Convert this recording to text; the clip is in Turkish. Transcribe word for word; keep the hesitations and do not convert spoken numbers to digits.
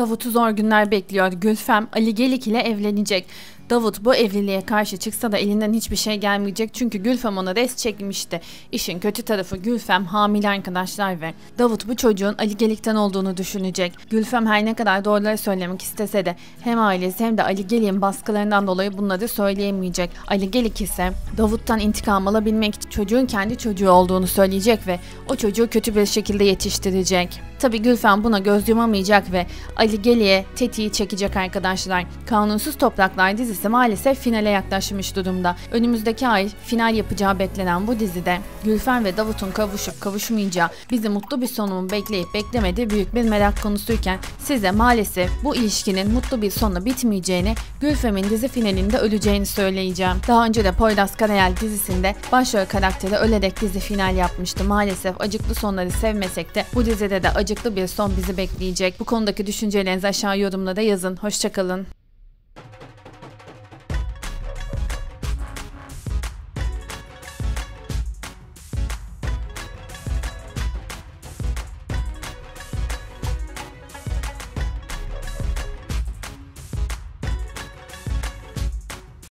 Davut'u zor günler bekliyor. Gülfem Ali Çelik ile evlenecek. Davut bu evliliğe karşı çıksa da elinden hiçbir şey gelmeyecek çünkü Gülfem ona rest çekmişti. İşin kötü tarafı Gülfem hamile arkadaşlar ve Davut bu çocuğun Ali Çelik'ten olduğunu düşünecek. Gülfem her ne kadar doğruları söylemek istese de hem ailesi hem de Ali Çelik'in baskılarından dolayı bunları söyleyemeyecek. Ali Çelik ise Davut'tan intikam alabilmek için çocuğun kendi çocuğu olduğunu söyleyecek ve o çocuğu kötü bir şekilde yetiştirecek. Tabi Gülfem buna göz yumamayacak ve Ali Çelik'e tetiği çekecek arkadaşlar. Kanunsuz Topraklar dizisi maalesef finale yaklaşmış durumda. Önümüzdeki ay final yapacağı beklenen bu dizide Gülfem ve Davut'un kavuşup kavuşmayacağı, bizi mutlu bir sonumun bekleyip beklemediği büyük bir merak konusuyken size maalesef bu ilişkinin mutlu bir sonla bitmeyeceğini, Gülfem'in dizi finalinde öleceğini söyleyeceğim. Daha önce de Poyraz Karayel dizisinde başrol karakteri ölerek dizi final yapmıştı. Maalesef acıklı sonları sevmesek de bu dizide de acıklı bir son bizi bekleyecek. Bu konudaki düşüncelerinizi aşağı yorumlara yazın. Hoşçakalın.